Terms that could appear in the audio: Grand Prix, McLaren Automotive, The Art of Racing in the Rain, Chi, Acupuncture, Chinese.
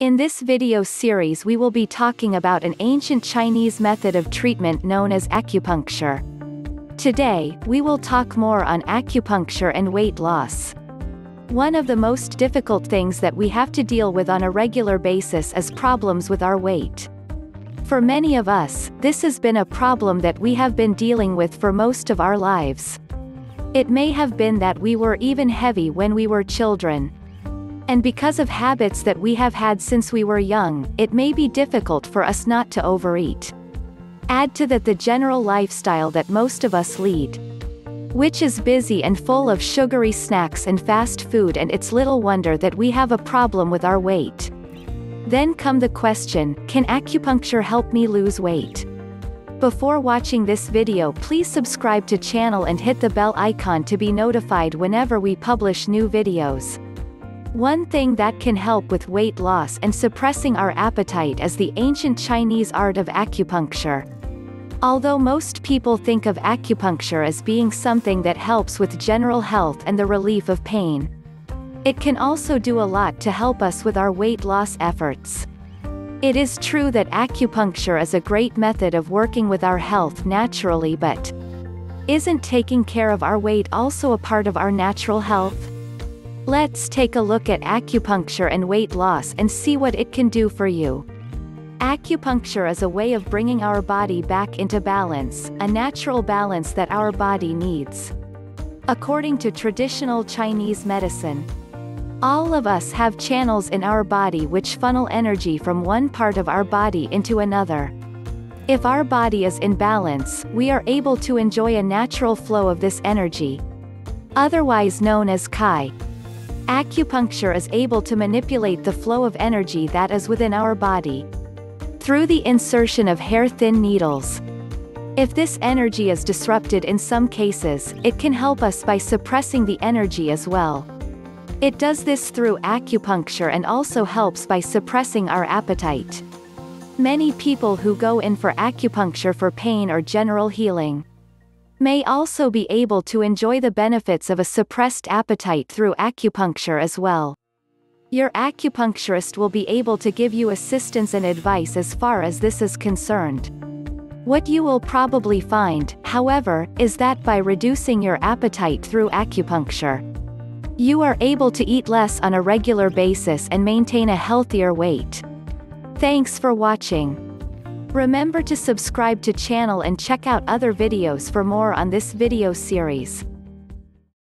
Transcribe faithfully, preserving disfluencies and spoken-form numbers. In this video series we will be talking about an ancient Chinese method of treatment known as acupuncture. Today, we will talk more on acupuncture and weight loss. One of the most difficult things that we have to deal with on a regular basis is problems with our weight. For many of us, this has been a problem that we have been dealing with for most of our lives. It may have been that we were even heavy when we were children. And because of habits that we have had since we were young, it may be difficult for us not to overeat. Add to that the general lifestyle that most of us lead, which is busy and full of sugary snacks and fast food, and it's little wonder that we have a problem with our weight. Then come the question, can acupuncture help me lose weight? Before watching this video, please subscribe to channel and hit the bell icon to be notified whenever we publish new videos. One thing that can help with weight loss and suppressing our appetite is the ancient Chinese art of acupuncture. Although most people think of acupuncture as being something that helps with general health and the relief of pain, it can also do a lot to help us with our weight loss efforts. It is true that acupuncture is a great method of working with our health naturally, but isn't taking care of our weight also a part of our natural health? Let's take a look at acupuncture and weight loss and see what it can do for you. Acupuncture is a way of bringing our body back into balance, a natural balance that our body needs. According to traditional Chinese medicine, all of us have channels in our body which funnel energy from one part of our body into another. If our body is in balance, we are able to enjoy a natural flow of this energy, otherwise known as Chi. Acupuncture is able to manipulate the flow of energy that is within our body through the insertion of hair-thin needles. If this energy is disrupted in some cases, it can help us by suppressing the energy as well. It does this through acupuncture and also helps by suppressing our appetite. Many people who go in for acupuncture for pain or general healing may also be able to enjoy the benefits of a suppressed appetite through acupuncture as well. Your acupuncturist will be able to give you assistance and advice as far as this is concerned. What you will probably find, however, is that by reducing your appetite through acupuncture, you are able to eat less on a regular basis and maintain a healthier weight. Thanks for watching. Remember to subscribe to channel and check out other videos for more on this video series.